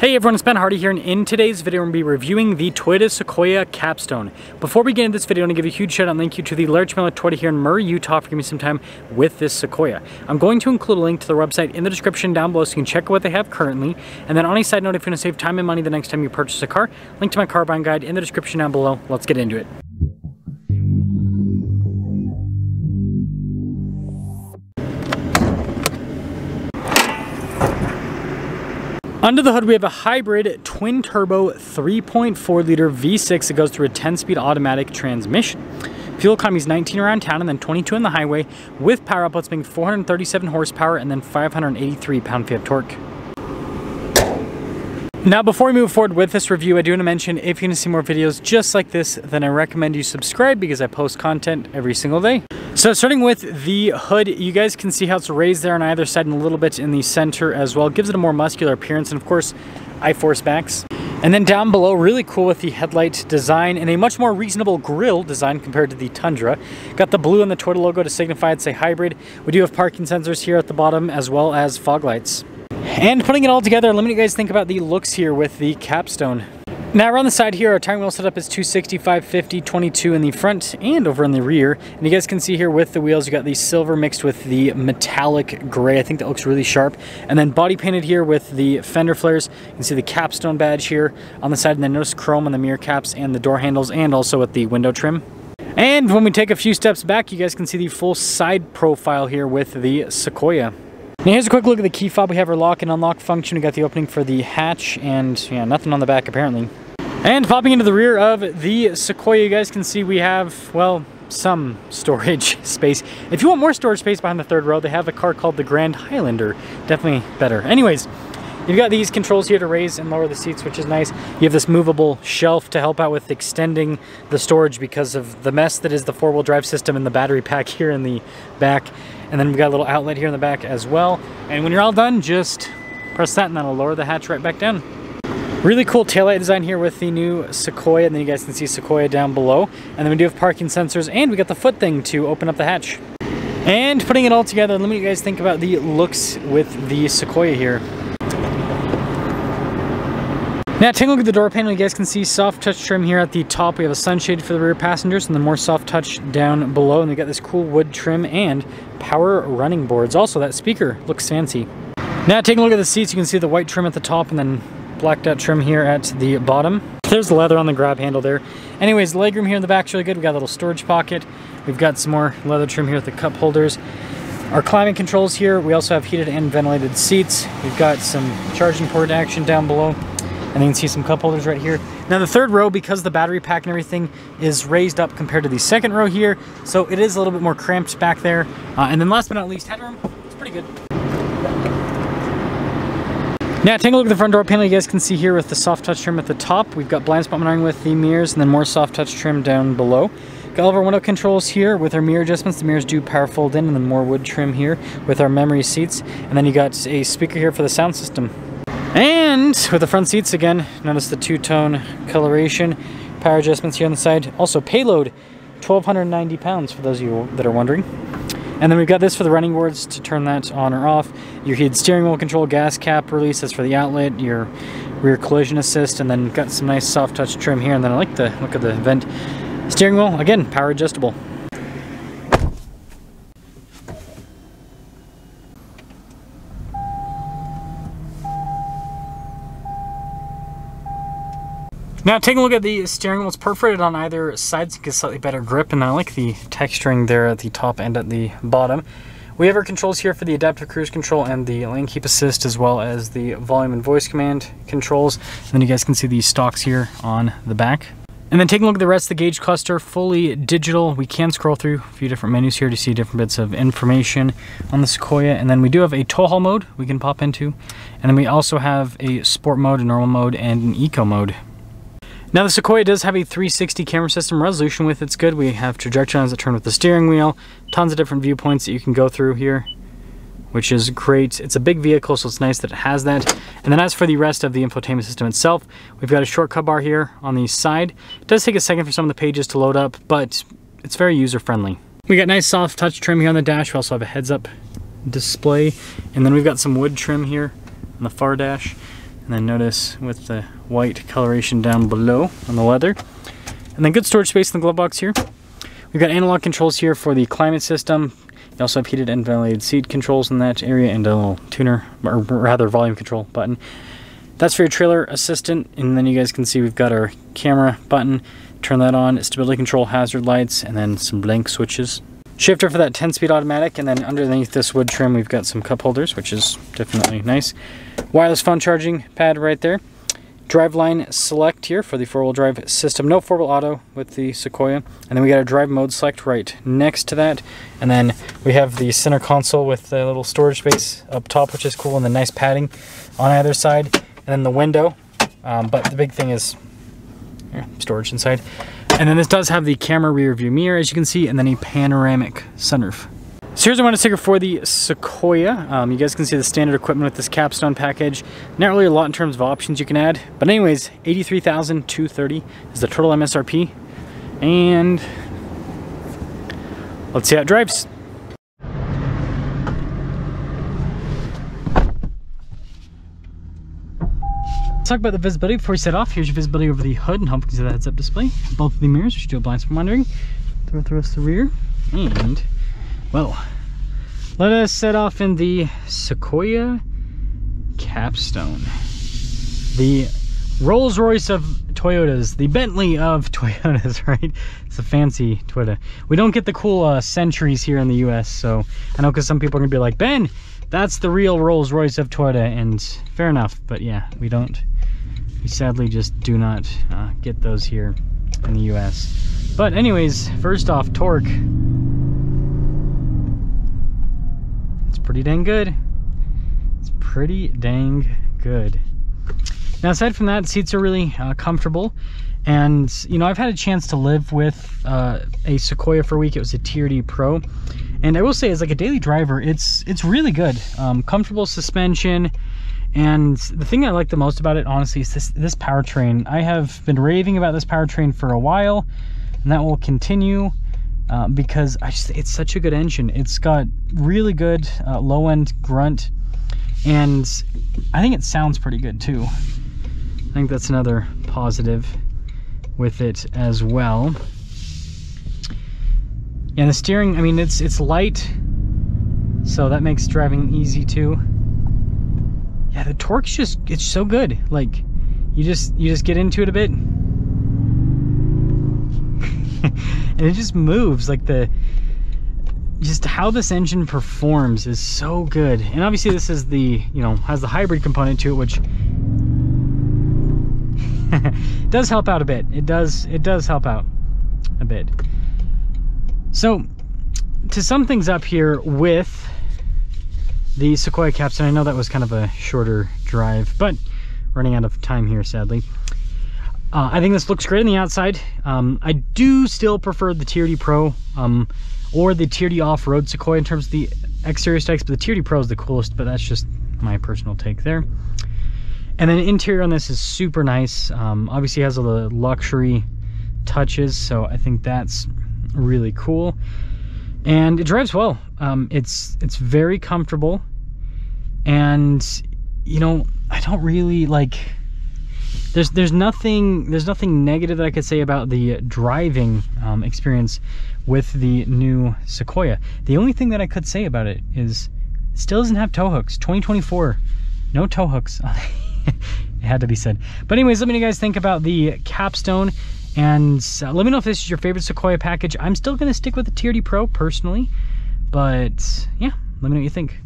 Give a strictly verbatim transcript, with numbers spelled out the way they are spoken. Hey everyone, it's Ben Hardy here, and in today's video, we're going to be reviewing the Toyota Sequoia Capstone. Before we get into this video, I want to give a huge shout out and thank you to the Larry H. Miller Toyota here in Murray, Utah for giving me some time with this Sequoia. I'm going to include a link to their website in the description down below so you can check out what they have currently. And then on a side note, if you want to save time and money the next time you purchase a car, link to my car buying guide in the description down below. Let's get into it. Under the hood, we have a hybrid twin-turbo three point four liter V six that goes through a ten-speed automatic transmission. Fuel economy is nineteen around town and then twenty-two on the highway, with power outputs being four hundred thirty-seven horsepower and then five hundred eighty-three pound-feet of torque. Now, before we move forward with this review, I do want to mention, if you want to see more videos just like this, then I recommend you subscribe because I post content every single day. So starting with the hood, you guys can see how it's raised there on either side and a little bit in the center as well. It gives it a more muscular appearance, and of course, iForce Max. And then down below, really cool with the headlight design and a much more reasonable grille design compared to the Tundra. Got the blue on the Toyota logo to signify it's a hybrid. We do have parking sensors here at the bottom as well as fog lights. And putting it all together, let me know you guys think about the looks here with the Capstone. Now around the side here, our steering wheel setup is two sixty, five fifty, twenty-two in the front and over in the rear. And you guys can see here with the wheels, you got the silver mixed with the metallic gray. I think that looks really sharp. And then body painted here with the fender flares. You can see the Capstone badge here on the side, and then notice chrome on the mirror caps and the door handles, and also with the window trim. And when we take a few steps back, you guys can see the full side profile here with the Sequoia. Now here's a quick look at the key fob. We have our lock and unlock function. We got the opening for the hatch, and yeah, nothing on the back apparently. And popping into the rear of the Sequoia, you guys can see we have, well, some storage space. If you want more storage space behind the third row, they have a car called the Grand Highlander. Definitely better. Anyways, you've got these controls here to raise and lower the seats, which is nice. You have this movable shelf to help out with extending the storage because of the mess that is the four-wheel drive system and the battery pack here in the back. And then we've got a little outlet here in the back as well. And when you're all done, just press that and that'll lower the hatch right back down. Really cool taillight design here with the new Sequoia, and then you guys can see Sequoia down below. And then we do have parking sensors, and we got the foot thing to open up the hatch. And putting it all together, let me you guys think about the looks with the Sequoia here. Now taking a look at the door panel, you guys can see soft touch trim here at the top. We have a sunshade for the rear passengers and then more soft touch down below. And they got this cool wood trim and power running boards. Also, that speaker looks fancy. Now taking a look at the seats, you can see the white trim at the top and then blacked out trim here at the bottom. There's the leather on the grab handle there. Anyways, the legroom here in the back's really good. We've got a little storage pocket. We've got some more leather trim here with the cup holders. Our climate controls here. We also have heated and ventilated seats. We've got some charging port action down below. And you can see some cup holders right here. Now the third row, because the battery pack and everything is raised up compared to the second row here, so it is a little bit more cramped back there. Uh, and then last but not least, headroom. It's pretty good. Now taking a look at the front door panel, you guys can see here with the soft touch trim at the top. We've got blind spot monitoring with the mirrors and then more soft touch trim down below. Got all of our window controls here with our mirror adjustments. The mirrors do power fold in, and then more wood trim here with our memory seats. And then you got a speaker here for the sound system. And with the front seats again, notice the two-tone coloration, power adjustments here on the side. Also payload, one thousand two hundred ninety pounds for those of you that are wondering. And then we've got this for the running boards to turn that on or off. Your heated steering wheel control, gas cap release, that's for the outlet, your rear collision assist, and then got some nice soft touch trim here. And then I like the look of the vent steering wheel, again, power adjustable. Now taking a look at the steering wheel, it's perforated on either side so you get slightly better grip, and I like the texturing there at the top and at the bottom. We have our controls here for the adaptive cruise control and the lane keep assist, as well as the volume and voice command controls. And then you guys can see the stalks here on the back. And then taking a look at the rest of the gauge cluster, fully digital. We can scroll through a few different menus here to see different bits of information on the Sequoia. And then we do have a tow haul mode we can pop into. And then we also have a sport mode, a normal mode, and an eco mode. Now the Sequoia does have a three sixty camera system. Resolution width, it's good. We have trajectory lines that turn with the steering wheel, tons of different viewpoints that you can go through here, which is great. It's a big vehicle, so it's nice that it has that. And then as for the rest of the infotainment system itself, we've got a shortcut bar here on the side. It does take a second for some of the pages to load up, but it's very user-friendly. We got nice soft touch trim here on the dash. We also have a heads-up display. And then we've got some wood trim here on the far dash. And then notice with the white coloration down below on the leather. And then good storage space in the glove box here. We've got analog controls here for the climate system. You also have heated and ventilated seat controls in that area and a little tuner, or rather volume control button. That's for your trailer assistant. And then you guys can see we've got our camera button. Turn that on, stability control, hazard lights, and then some blank switches. Shifter for that ten speed automatic, and then underneath this wood trim we've got some cup holders, which is definitely nice. Wireless phone charging pad right there. Driveline select here for the four-wheel drive system. No four-wheel auto with the Sequoia. And then we got a drive mode select right next to that. And then we have the center console with the little storage space up top, which is cool, and the nice padding on either side. And then the window, um, but the big thing is storage inside. And then this does have the camera rear view mirror, as you can see, and then a panoramic sunroof. So here's a one sticker for the Sequoia. Um, you guys can see the standard equipment with this capstone package. Not really a lot in terms of options you can add, but anyways, eighty-three thousand two hundred thirty dollars is the total M S R P. And let's see how it drives. Let's talk about the visibility before we set off. Here's your visibility over the hood and hopefully the heads-up display. Both of the mirrors, which do a blind spot monitoring. Throw through us the rear. And, well, let us set off in the Sequoia Capstone. The Rolls Royce of Toyotas, the Bentley of Toyotas, right? It's a fancy Toyota. We don't get the cool uh, Centuries here in the U S, so I know because some people are going to be like, Ben, that's the real Rolls Royce of Toyota, and fair enough, but yeah, we don't. We sadly just do not uh, get those here in the U S. But anyways, first off, torque. It's pretty dang good. It's pretty dang good. Now, aside from that, seats are really uh, comfortable. And, you know, I've had a chance to live with uh, a Sequoia for a week. It was a T R D Pro. And I will say, as like a daily driver, it's it's really good. Um, comfortable suspension. And the thing I like the most about it, honestly, is this, this powertrain. I have been raving about this powertrain for a while, and that will continue uh, because I just, it's such a good engine. It's got really good uh, low-end grunt, and I think it sounds pretty good too. I think that's another positive with it as well. And the steering, I mean, it's it's light, so that makes driving easy too. Yeah, the torque's just, it's so good. Like, you just you just get into it a bit and it just moves. Like, the just how this engine performs is so good. And obviously this is the, you know, has the hybrid component to it, which does help out a bit. It does it does help out a bit. So, to sum things up here with the Sequoia Capstone, I know that was kind of a shorter drive, but running out of time here, sadly. Uh, I think this looks great on the outside. Um, I do still prefer the T R D Pro um, or the T R D Off-Road Sequoia in terms of the exterior specs, but the T R D Pro is the coolest, but that's just my personal take there. And then interior on this is super nice. Um, obviously it has all the luxury touches, so I think that's really cool. And it drives well. Um, it's it's very comfortable. And, you know, I don't really like, there's there's nothing there's nothing negative that I could say about the driving um, experience with the new Sequoia. The only thing that I could say about it is it still doesn't have tow hooks. twenty twenty-four, no tow hooks. It had to be said. But anyways, let me know what you guys think about the Capstone, and uh, let me know if this is your favorite Sequoia package. I'm still going to stick with the T R D Pro personally, but yeah, let me know what you think.